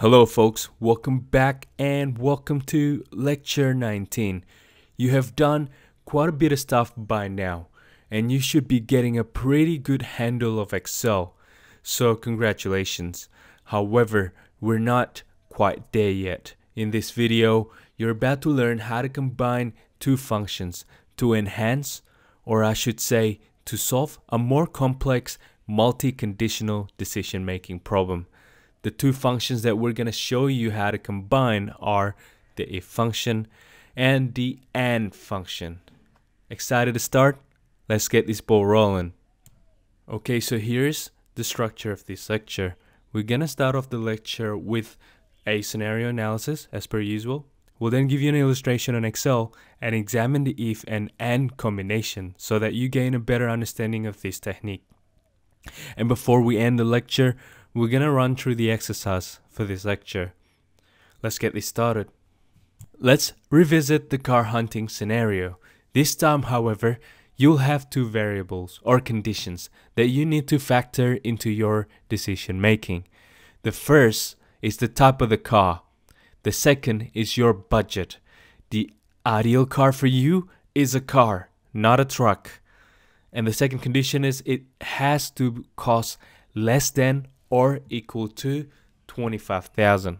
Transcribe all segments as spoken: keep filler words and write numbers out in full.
Hello folks, welcome back and welcome to lecture nineteen. You have done quite a bit of stuff by now and you should be getting a pretty good handle of Excel. So congratulations. However, we're not quite there yet. In this video, you're about to learn how to combine two functions to enhance, or I should say to solve, a more complex multi-conditional decision-making problem. The two functions that we're going to show you how to combine are the if function and the and function. Excited to start? Let's get this ball rolling. Okay, so here's the structure of this lecture. We're going to start off the lecture with a scenario analysis as per usual. We'll then give you an illustration on Excel and examine the if and and combination so that you gain a better understanding of this technique. And before we end the lecture, we're gonna run through the exercise for this lecture. Let's get this started. Let's revisit the car hunting scenario. This time, however, you'll have two variables or conditions that you need to factor into your decision making. The first is the type of the car. The second is your budget. The ideal car for you is a car, not a truck. And the second condition is it has to cost less than or equal to twenty-five thousand.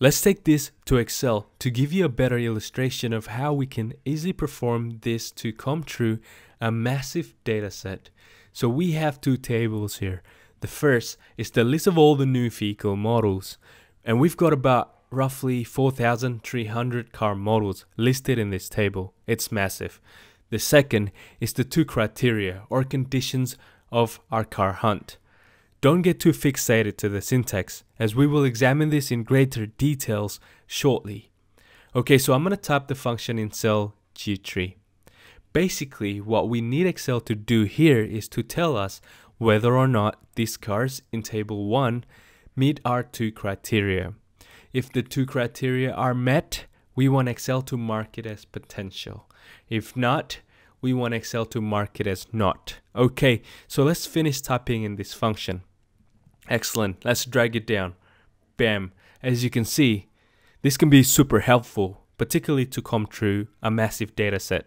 Let's take this to Excel to give you a better illustration of how we can easily perform this to come true a massive data set. So we have two tables here. The first is the list of all the new vehicle models, and we've got about roughly four thousand three hundred car models listed in this table. It's massive. The second is the two criteria or conditions of our car hunt. Don't get too fixated to the syntax, as we will examine this in greater details shortly. Okay, so I'm going to type the function in cell G three. Basically, what we need Excel to do here is to tell us whether or not these cars in table one meet our two criteria. If the two criteria are met, we want Excel to mark it as potential. If not, we want Excel to mark it as not. Okay, so let's finish typing in this function. Excellent, let's drag it down. Bam, as you can see, this can be super helpful, particularly to come through a massive data set.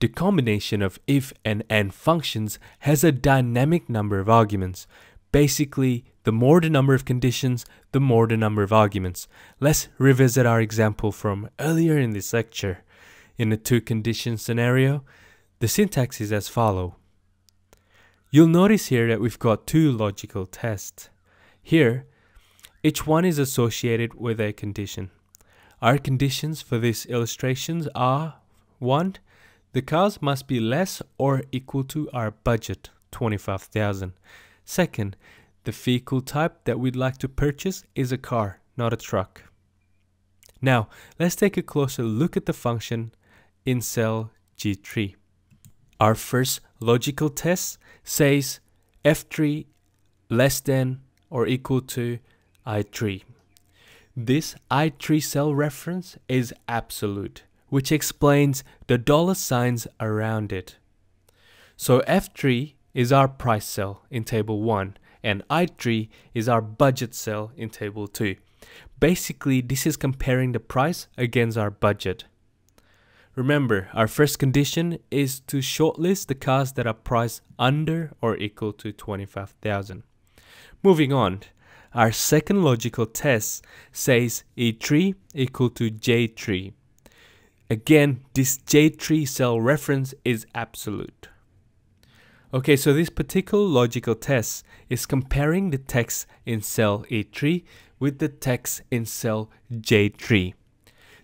The combination of if and and functions has a dynamic number of arguments. Basically, the more the number of conditions, the more the number of arguments. Let's revisit our example from earlier in this lecture. In the two condition scenario, the syntax is as follows. You'll notice here that we've got two logical tests. Here, each one is associated with a condition. Our conditions for these illustrations are: one, the cars must be less or equal to our budget, twenty-five thousand. Second, the vehicle type that we'd like to purchase is a car, not a truck. Now, let's take a closer look at the function in cell G three. Our first logical test says F three less than or equal to I three. This I three cell reference is absolute, which explains the dollar signs around it. So F three is our price cell in table one and I three is our budget cell in table two. Basically, this is comparing the price against our budget. Remember, our first condition is to shortlist the cars that are priced under or equal to twenty-five thousand. Moving on, our second logical test says E three equal to J three. Again, this J three cell reference is absolute. Okay, so this particular logical test is comparing the text in cell E three with the text in cell J three.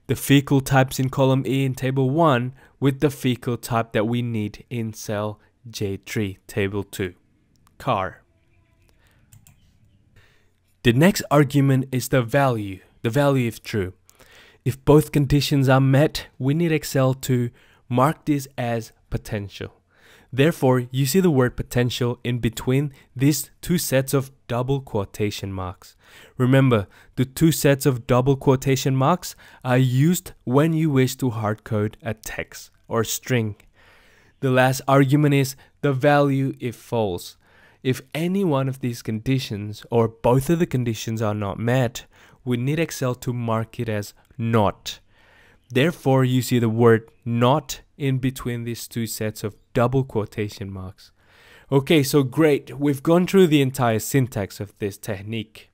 The vehicle types in column E in table one with the vehicle type that we need in cell J three, table two, car. The next argument is the value, the value if true. If both conditions are met, we need Excel to mark this as potential. Therefore, you see the word potential in between these two sets of double quotation marks. Remember, the two sets of double quotation marks are used when you wish to hardcode a text or string. The last argument is the value if false. If any one of these conditions or both of the conditions are not met, we need Excel to mark it as not. Therefore, you see the word not in between these two sets of double quotation marks. Okay, so great. We've gone through the entire syntax of this technique.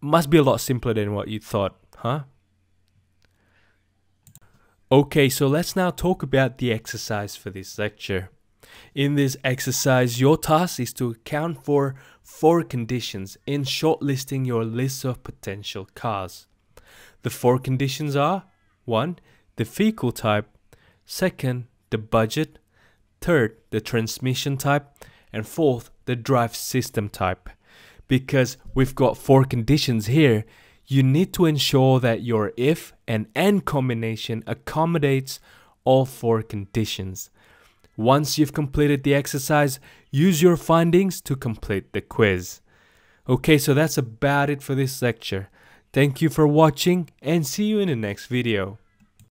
Must be a lot simpler than what you thought, huh? Okay, so let's now talk about the exercise for this lecture. In this exercise, your task is to account for four conditions in shortlisting your list of potential cars. The four conditions are: one, the vehicle type; second, the budget; third, the transmission type; and fourth, the drive system type. Because we've got four conditions here, you need to ensure that your if and and combination accommodates all four conditions. Once you've completed the exercise, use your findings to complete the quiz. Okay, so that's about it for this lecture. Thank you for watching and see you in the next video.